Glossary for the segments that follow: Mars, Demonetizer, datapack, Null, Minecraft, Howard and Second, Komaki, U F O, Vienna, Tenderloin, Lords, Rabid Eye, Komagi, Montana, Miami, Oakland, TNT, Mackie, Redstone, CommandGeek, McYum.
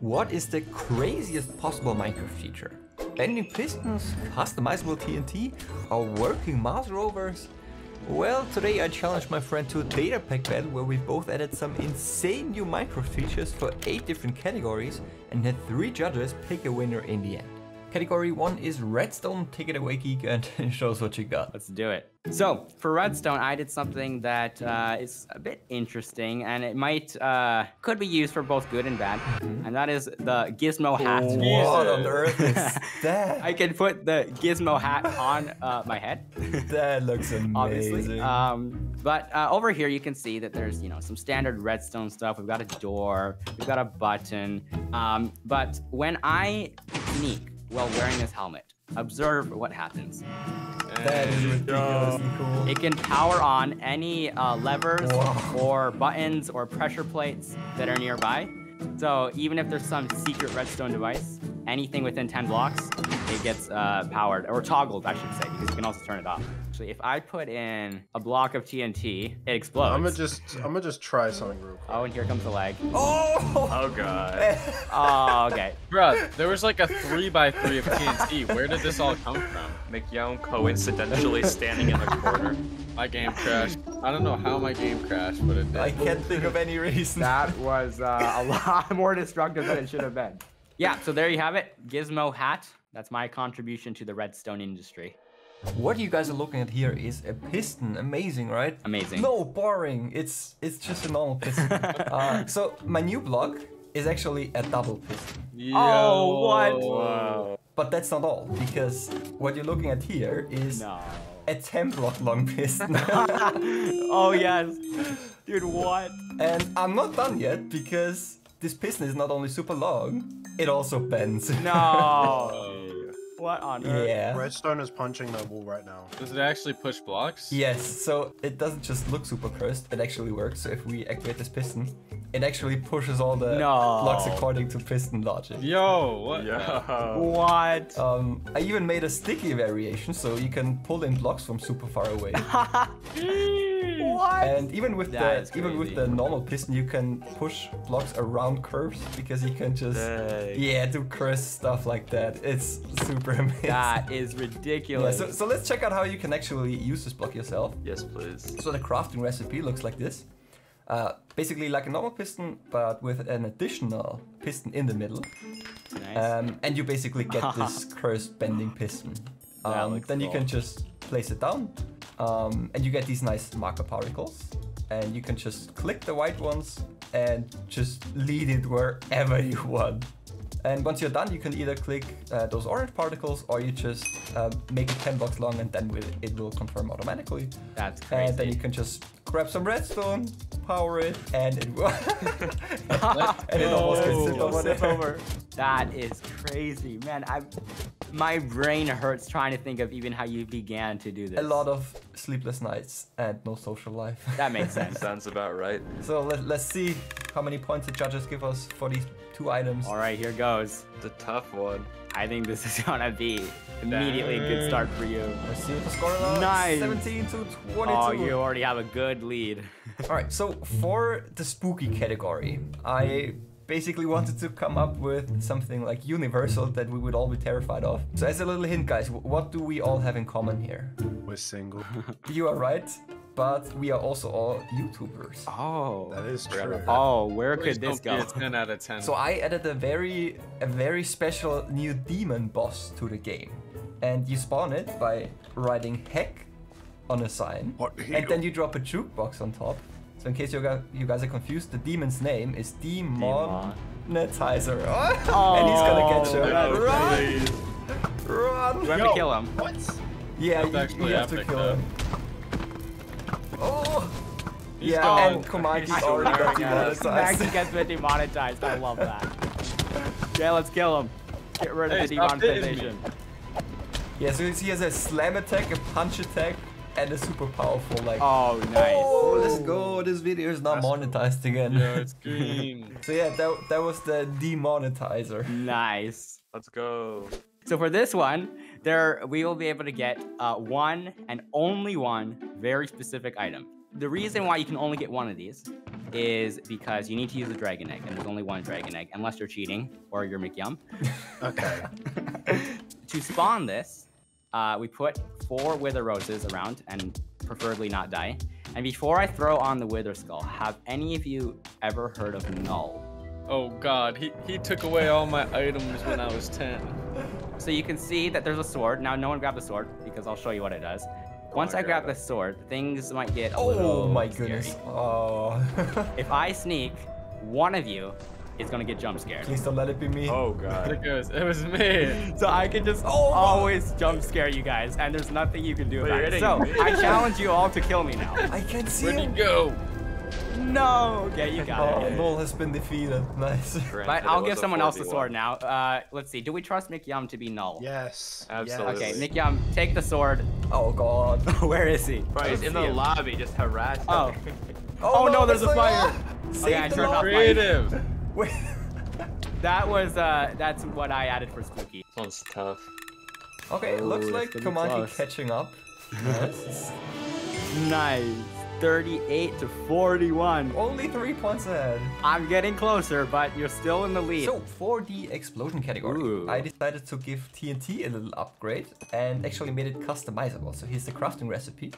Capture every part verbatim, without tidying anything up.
What is the craziest possible Minecraft feature? Bending pistons, customizable T N T, or working Mars rovers? Well, today I challenged my friend to a data pack battle where we both added some insane new Minecraft features for eight different categories and had three judges pick a winner in the end. Category one is redstone. Take it away, Geek, and show us what you got. Let's do it. So for redstone, I did something that uh, is a bit interesting, and it might uh, could be used for both good and bad. Mm-hmm. And that is the gizmo hat. Oh, what on earth is that? I can put the gizmo hat on uh, my head. That looks amazing. Obviously. Um, but uh, over here you can see that there's you know some standard redstone stuff. We've got a door. We've got a button. Um, but when I sneak while wearing this helmet, observe what happens. That is ridiculously cool. It can power on any uh, levers Whoa. or buttons or pressure plates that are nearby. So even if there's some secret redstone device, anything within ten blocks, it gets uh, powered, or toggled, I should say, because you can also turn it off. Actually, if I put in a block of T N T, it explodes. I'm gonna just, I'm gonna just try something real quick. Oh, and here comes the lag. Oh! Oh god. Oh, okay. Bruh, there was like a three by three of T N T. Where did this all come from? McYum coincidentally standing in the corner. My game crashed. I don't know how my game crashed, but it did. I can't think of any reason. That was uh, a lot more destructive than it should have been. Yeah, so there you have it, Gizmo Hat. That's my contribution to the redstone industry. What you guys are looking at here is a piston. Amazing, right? Amazing. No, boring. It's it's just a normal piston. uh, so my new block is actually a double piston. Yo. Oh, what? Wow. But that's not all, because what you're looking at here is no. a ten block long piston. Oh, yes. Dude, what? And I'm not done yet, because this piston is not only super long, it also bends. No! What on earth? Yeah. Redstone is punching the wall right now. Does it actually push blocks? Yes, so it doesn't just look super cursed, it actually works. So if we activate this piston, it actually pushes all the no. blocks according to piston logic. Yo, what? Yo. What? Um, I even made a sticky variation, so you can pull in blocks from super far away. What? And even with that the even with the normal piston, you can push blocks around curves because you can just Dang. yeah do cursed stuff like that. It's super amazing. That is ridiculous. Yeah, so, so let's check out how you can actually use this block yourself. Yes, please. So the crafting recipe looks like this. Uh, basically like a normal piston, but with an additional piston in the middle. Nice. Um, and you basically get this cursed bending piston. Um, then cool. you can just place it down. Um, and you get these nice marker particles, and you can just click the white ones and just lead it wherever you want. And once you're done, you can either click uh, those orange particles, or you just uh, make it ten blocks long, and then it will confirm automatically. That's crazy. And then you can just grab some redstone, power it, and it will. And it almost gets zipped over. That is crazy, man. I'm... My brain hurts trying to think of even how you began to do this. A lot of sleepless nights and no social life. That makes sense. Sounds about right. So let, let's see how many points the judges give us for these two items. All right, here goes. It's a tough one. I think this is gonna be immediately Dang. a good start for you. Let's see what the score is. Nice. seventeen to twenty-two. Oh, you already have a good lead. All right, so for the spooky category, I... basically wanted to come up with something like universal that we would all be terrified of. So as a little hint, guys, what do we all have in common here? We're single. You are right, but we are also all YouTubers. Oh, that is true. Oh, where could this go? It's ten out of ten. So I added a very, a very special new demon boss to the game. And you spawn it by writing heck on a sign. What and then you drop a jukebox on top. So in case you guys are confused, the demon's name is Demonetizer. Oh, and he's gonna get you. No, Run! Please. Run! You have Yo, to kill him. What? Yeah, That's you, you have epic, to kill though. him. Oh! He's yeah, gone. and Komagi's already got demonetized. Komagi gets been demonetized. I love that. Yeah, let's kill him. Get rid of hey, the demonetization. Yeah, so he has a slam attack, a punch attack, and a super powerful like... Oh, nice. Oh, let's go. This video is not That's monetized cool. again. Yeah, it's green. So yeah, that, that was the demonetizer. Nice. Let's go. So for this one, there we will be able to get uh, one and only one very specific item. the reason why you can only get one of these is because you need to use a dragon egg, and there's only one dragon egg, unless you're cheating or you're McYum. Okay. To spawn this, uh, we put four wither roses around, and preferably not die. And before I throw on the wither skull, have any of you ever heard of Null? Oh God, he, he took away all my items when I was ten. So you can see that there's a sword. Now, no one grab the sword, because I'll show you what it does. Once oh I grab God. the sword, things might get a oh, little Oh my scary. goodness. Oh. If I sneak, one of you is gonna get jump scared. Please don't let it be me. Oh God. There goes, it was me. So I can just oh, always jump scare you guys, and there's nothing you can do about it. So me. I challenge you all to kill me now. I can't see Where'd him. Where'd you go? No. Okay, you got oh, it. Null has been defeated. Nice. But I'll give someone else the sword now. Uh, let's see. Do we trust McYum to be Null? Yes. Absolutely. Okay, McYum, take the sword. Oh God. Where is he? Bro, he's in the him. lobby, just harassed. Oh. Oh, oh no, there's a fire. Save okay, I turned off Creative. Wait. That was uh, that's what I added for spooky. Sounds tough. Okay, oh, looks like Komaki catching up. Nice. Nice. thirty-eight to forty-one. Only three points ahead. I'm getting closer, but you're still in the lead. So for the explosion category, Ooh. I decided to give T N T a little upgrade and actually made it customizable. So here's the crafting recipe.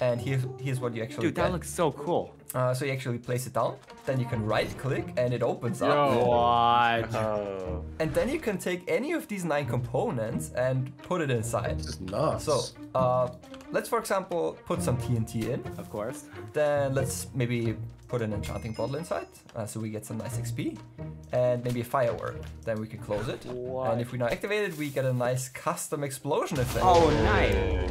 And here's, here's what you actually Dude, get. That looks so cool. Uh, so you actually place it down, then you can right click and it opens Yo, up. What? Oh. And then you can take any of these nine components and put it inside. This is nuts. So uh, let's, for example, put some T N T in. Of course. Then let's maybe put an enchanting bottle inside. Uh, so we get some nice X P and maybe a firework. Then we can close it. What? And if we now activate it, we get a nice custom explosion effect. Oh, nice.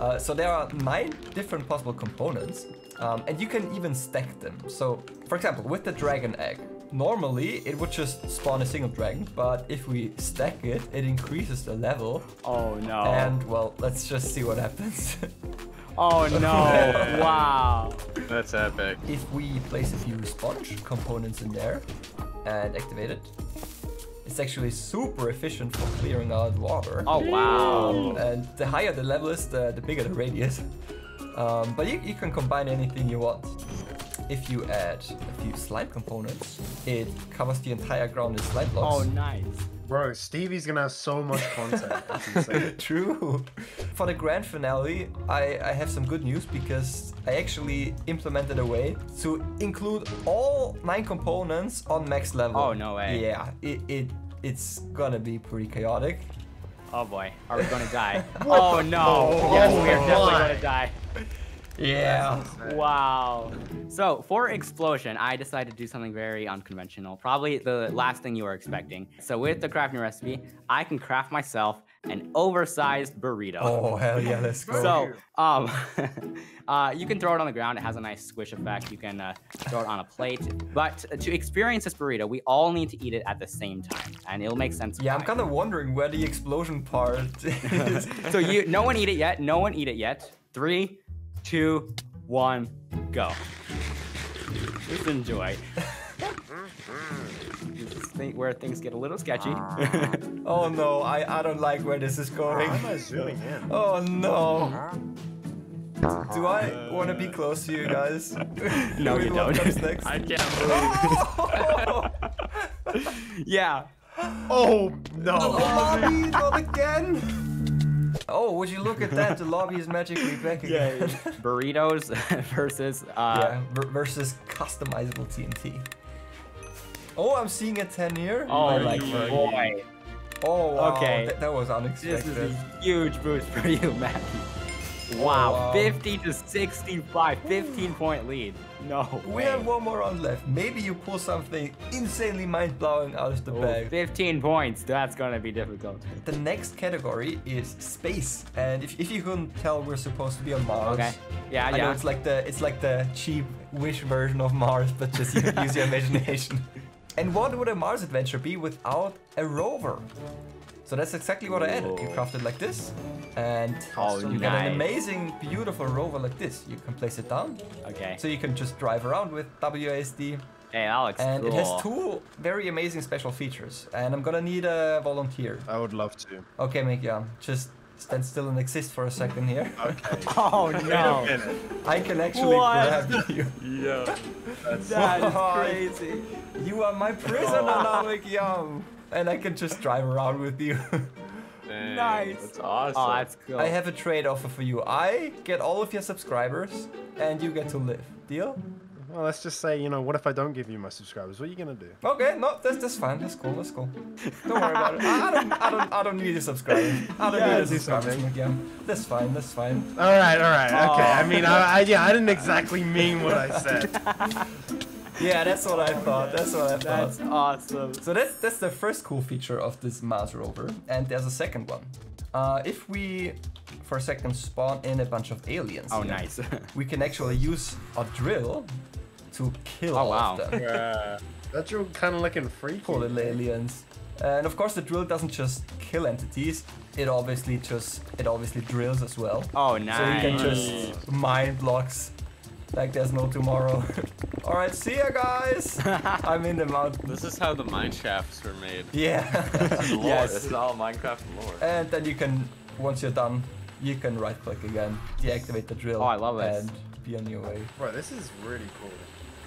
Uh, so there are nine different possible components, um, and you can even stack them. So, for example, with the dragon egg, normally it would just spawn a single dragon, but if we stack it, it increases the level. Oh no. And, well, let's just see what happens. Oh no, wow. That's epic. If we place a few sponge components in there and activate it, it's actually super efficient for clearing out water. Oh, wow. Um, and the higher the level is, the, the bigger the radius. Um, but you, you can combine anything you want. If you add a few slime components, it covers the entire ground in slime blocks. Oh, nice. Bro, Stevie's gonna have so much content. That's insane. True. For the grand finale, I, I have some good news because I actually implemented a way to include all nine components on max level. Oh, no way. Yeah, it, it it's gonna be pretty chaotic. Oh boy, are we gonna die? Oh no, oh, yes, we are definitely gonna die. Yeah. Wow. So for explosion, I decided to do something very unconventional. Probably the last thing you were expecting. So with the crafting recipe, I can craft myself an oversized burrito. Oh, hell yeah, let's go. So um, uh, you can throw it on the ground. It has a nice squish effect. You can uh, throw it on a plate. But to experience this burrito, we all need to eat it at the same time. And it'll make sense. Yeah, I'm kind of wondering where the explosion part is. So you, no one eat it yet. No one eat it yet. Three. Two, one, go. Just enjoy. Just think where things get a little sketchy. Oh no, I, I don't like where this is going. Oh no. Do I want to be close to you guys? No, you don't. Next? I can't believe it. Yeah. Oh no. The lobby, not again. Oh, would you look at that? The lobby is magically back again. Yeah, yeah. Burritos versus uh, yeah, versus customizable T N T. Oh, I'm seeing a ten here. Oh, I like boy. boy. Oh, wow. Okay. Th that was unexpected. This is a huge boost for you, Matt. Wow, oh, wow. fifty to sixty-five, fifteen point lead. No way. We have one more round left. Maybe you pull something insanely mind-blowing out of the oh, bag. fifteen points, that's gonna be difficult. The next category is space. And if, if you couldn't tell, we're supposed to be on Mars. Okay, yeah, I yeah. know it's like the, it's like the cheap Wish version of Mars, but just use your imagination. And what would a Mars adventure be without a rover? So that's exactly what I added. You craft it like this, and oh, you nice. get an amazing, beautiful rover like this. You can place it down. Okay. So you can just drive around with W A S D. Hey, that looks and cool. It has two very amazing special features. And I'm gonna need a volunteer. I would love to. Okay, McYum, just stand still and exist for a second here. Okay. Oh no! I can actually what? grab you. Yeah. That's that is crazy. You are my prisoner now, McYum, and I can just drive around with you. Dang, nice. That's awesome. Oh, that's cool. I have a trade offer for you. I get all of your subscribers, and you get to live. Deal? Well, let's just say, you know, what if I don't give you my subscribers? What are you gonna do? Okay, no, that's that's fine. That's cool. That's cool. Don't worry about it. I don't, I don't, I don't need a subscriber. I don't yeah, need a subscriber. Again. That's fine. That's fine. All right, all right. Aww. Okay. I mean, I, I yeah, I didn't exactly mean what I said. Yeah, that's what I thought. That's what I thought. That's awesome. So that's that's the first cool feature of this Mars rover, and there's a second one. Uh, if we, for a second, spawn in a bunch of aliens. Oh, here, nice. We can actually use a drill to kill all oh, wow. of them. Yeah. That drill kind of looking freaky. Poor little aliens. And of course, the drill doesn't just kill entities. It obviously just it obviously drills as well. Oh, nice. So you can just mine blocks like there's no tomorrow. All right, see ya, guys. I'm in the mountain. This is how the mine shafts were made. Yeah. This is lore. Yes. This is all Minecraft lore. And then you can, once you're done, you can right-click again, deactivate the drill. Oh, I love this. And be on your way. Bro, this is really cool.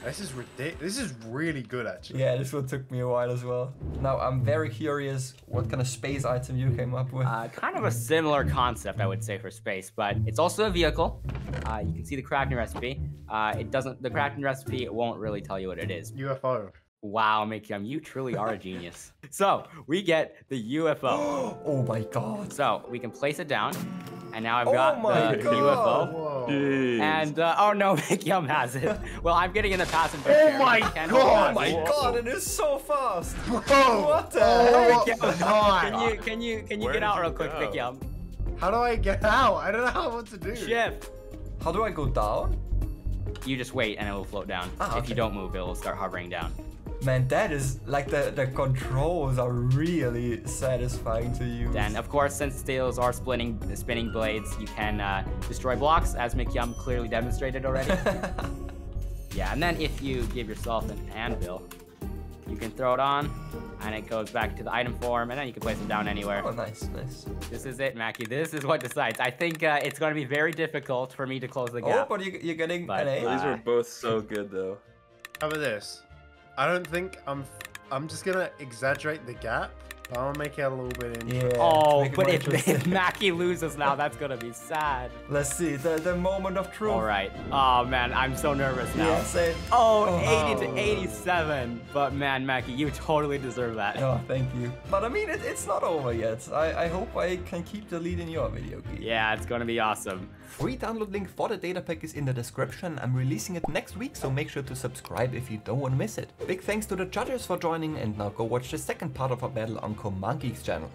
This is ridiculous. This is really good, actually. Yeah, this one took me a while as well. Now, I'm very curious what kind of space item you came up with. Uh, kind of a similar concept, I would say, for space, but it's also a vehicle. Uh, you can see the crafting recipe. Uh, it doesn't. The crafting recipe it won't really tell you what it is. U F O. Wow, McYum, you truly are a genius. So we get the U F O. Oh my God. So we can place it down. And now I've got oh the God. U F O. And, uh, oh no, McYum has it. Well, I'm getting in the passenger. Oh my God. Oh my God, it is so fast. Bro. What the oh, heck? Can you, can you, can you Where get out real quick, McYum? How do I get out? I don't know what to do. Shift. How do I go down? You just wait and it will float down. Ah, if okay. you don't move, it will start hovering down. Man, that is like the, the controls are really satisfying to use. And of course, since steels are spinning, spinning blades, you can uh, destroy blocks, as McYum clearly demonstrated already. Yeah, and then if you give yourself an anvil, you can throw it on, and it goes back to the item form, and then you can place them down anywhere. Oh, nice, nice. This is it, Mackie. This is what decides. I think uh, it's going to be very difficult for me to close the gap. Oh, but you, you're getting but, an A. Uh, These are both so good, though. How about this? I don't think I'm. I'm just gonna exaggerate the gap. But I'll make it a little bit interesting. Yeah, oh, but if, if Mackie loses now, that's gonna be sad. Let's see the the moment of truth. All right. Oh man, I'm so nervous now. Yeah, same. Oh, oh, eighty to eighty-seven. But man, Mackie, you totally deserve that. Oh, thank you. But I mean, it, it's not over yet. I I hope I can keep the lead in your video game. Yeah, it's gonna be awesome. Free download link for the data pack is in the description. I'm releasing it next week, so make sure to subscribe if you don't want to miss it. Big thanks to the judges for joining, and now go watch the second part of our battle on CoMonkey's channel.